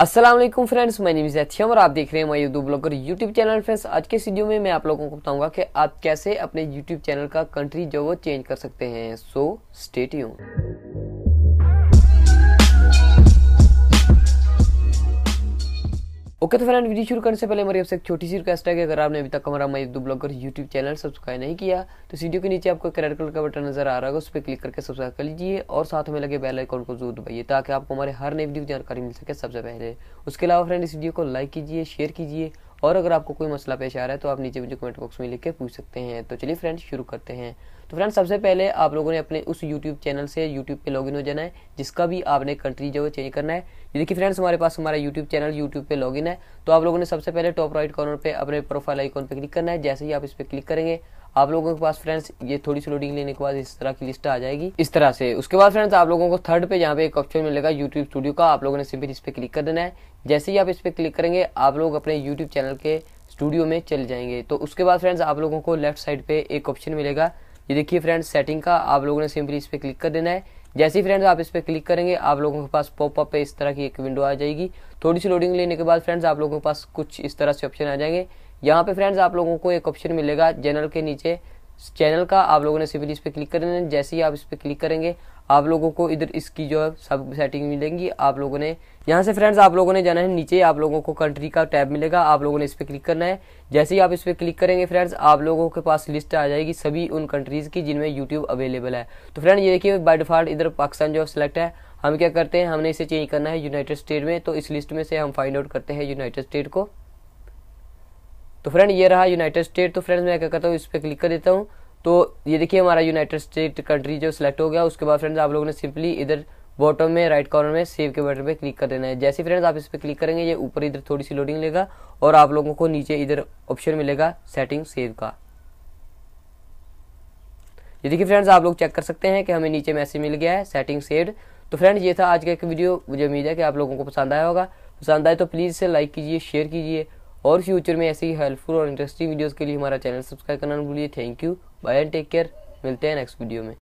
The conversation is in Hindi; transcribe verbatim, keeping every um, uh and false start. अस्सलाम वालेकुम फ्रेंड्स, मैं नेम एथियम और आप देख रहे हैं my YouTube blogger YouTube channel. Friends, आज के इस वीडियो में मैं आप लोगों को बताऊंगा कि आप कैसे अपने यूट्यूब चैनल का कंट्री जो वो चेंज कर सकते हैं। So stay tuned. Okay okay, तो फ्रेंड, वीडियो शुरू करने से पहले हमारी आपसे एक छोटी सी रिक्वेस्ट है कि अगर आपने अभी तक हमारा my YouTube blogger YouTube channel subscribe नहीं किया तो इस वीडियो के नीचे आपको रेड कलर का बटन नजर आ रहा है, उस पर क्लिक करके सब्सक्राइब कर लीजिए और साथ में लगे बेल आइकन को जरूर दबाइए ताकि आपको हमारे हर नई वीडियो की जानकारी मिल सके सबसे पहले। उसके अलावा फ्रेंड, इस वीडियो को लाइक कीजिए, शेयर कीजिए और अगर आपको कोई मसला पेश आ रहा है तो आप नीचे मुझे कमेंट बॉक्स में लिख के पूछ सकते हैं। तो चलिए फ्रेंड्स, शुरू करते हैं। तो फ्रेंड्स, सबसे पहले आप लोगों ने अपने उस यूट्यूब चैनल से यूट्यूब पे लॉगिन हो जाना है जिसका भी आपने कंट्री जो है चेंज करना है। देखिए फ्रेंड्स, हमारे पास हमारा यूट्यूब चैनल यूट्यूब पे लॉगिन है तो आप लोगों ने सबसे पहले टॉप राइट कॉर्नर पे अपने प्रोफाइल आइकॉन पे क्लिक करना है। जैसे ही आप इस पर क्लिक करेंगे आप लोगों के पास फ्रेंड्स ये थोड़ी सी लोडिंग लेने के बाद इस तरह की लिस्ट आ जाएगी इस तरह से। उसके बाद फ्रेंड्स आप लोगों को थर्ड पे यहाँ पे एक ऑप्शन मिलेगा यूट्यूब स्टूडियो का, आप लोगों ने सिंपली इस पे क्लिक कर देना है। जैसे ही आप इस पे क्लिक करेंगे आप लोग अपने यूट्यूब चैनल के स्टूडियो में चले जाएंगे। तो उसके बाद फ्रेंड्स आप लोगों को लेफ्ट साइड पे एक ऑप्शन मिलेगा, ये देखिए फ्रेंड्स सेटिंग का, आप लोगों ने सिंपली इस पे क्लिक कर देना है। जैसे ही फ्रेंड्स आप इस पे क्लिक करेंगे आप लोगों के पास पॉपअप पे इस तरह की एक विंडो आ जाएगी। थोड़ी सी लोडिंग लेने के बाद फ्रेंड्स आप लोगों के पास कुछ इस तरह से ऑप्शन आ जाएंगे। यहाँ पे फ्रेंड्स आप लोगों को एक ऑप्शन मिलेगा चैनल के नीचे चैनल का, आप लोगों ने सिंपली इस पे क्लिक कर देना है। जैसे ही आप इस पे क्लिक करेंगे आप लोगों को इधर इसकी जो है सब सेटिंग मिलेंगी। आप लोगों ने यहाँ से फ्रेंड्स आप लोगों ने जाना है नीचे, आप लोगों को कंट्री का टैब मिलेगा, आप लोगों ने इस पे क्लिक करना है। जैसे ही आप इस पे क्लिक करेंगे फ्रेंड्स आप लोगों के पास लिस्ट आ जाएगी सभी उन कंट्रीज की जिनमें यूट्यूब अवेलेबल है। तो फ्रेंड ये देखिए बाय डिफॉल्ट इधर पाकिस्तान जो सिलेक्ट है। हम क्या करते हैं, हमने इसे चेंज करना है यूनाइटेड स्टेट में, तो इस लिस्ट में से हम फाइंड आउट करते हैं यूनाइटेड स्टेट को। तो फ्रेंड ये रहा यूनाइटेड स्टेट। तो फ्रेंड्स मैं क्या करता हूँ इस पर क्लिक कर देता हूँ। तो ये देखिए हमारा यूनाइटेड स्टेट कंट्री जो सिलेक्ट हो गया। उसके बाद फ्रेंड्स आप लोगों ने सिंपली इधर बॉटम में राइट कॉर्नर में सेव के बटन पे क्लिक कर देना है। जैसे फ्रेंड्स आप इस पर क्लिक करेंगे ये ऊपर इधर थोड़ी सी लोडिंग लेगा और आप लोगों को नीचे इधर ऑप्शन मिलेगा सेटिंग सेव का। ये देखिए फ्रेंड्स आप लोग चेक कर सकते हैं कि हमें नीचे मैसेज मिल गया है सेटिंग सेव्ड। तो फ्रेंड्स ये था आज का एक वीडियो, मुझे उम्मीद है कि आप लोगों को पसंद आया होगा। पसंद आए तो प्लीज़ इसे लाइक कीजिए, शेयर कीजिए और फ्यूचर में ऐसी हेल्पफुल और इंटरेस्टिंग वीडियोस के लिए हमारा चैनल सब्सक्राइब करना ना भूलिए। Thank you, bye and take care, मिलते हैं नेक्स्ट वीडियो में।